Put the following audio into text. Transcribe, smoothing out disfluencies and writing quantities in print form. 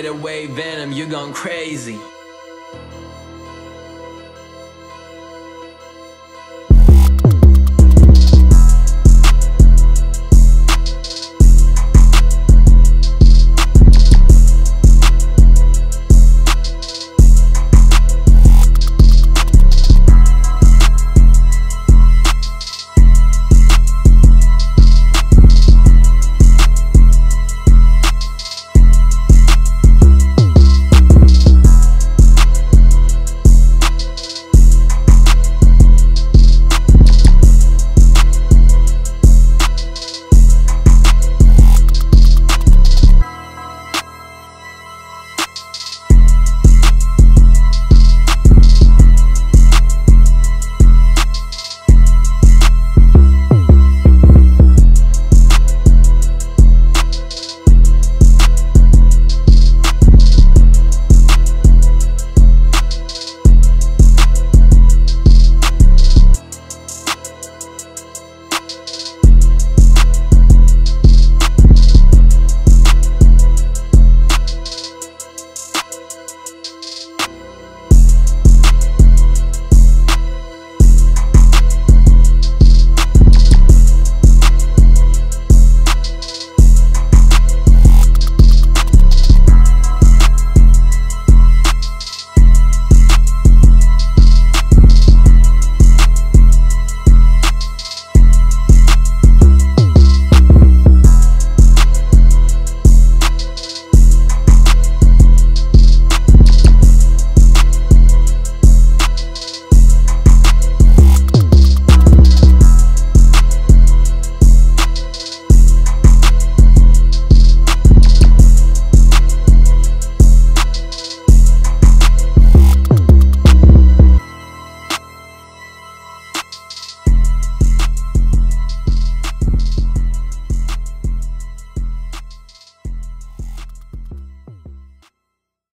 straight away venom, you're gone crazy.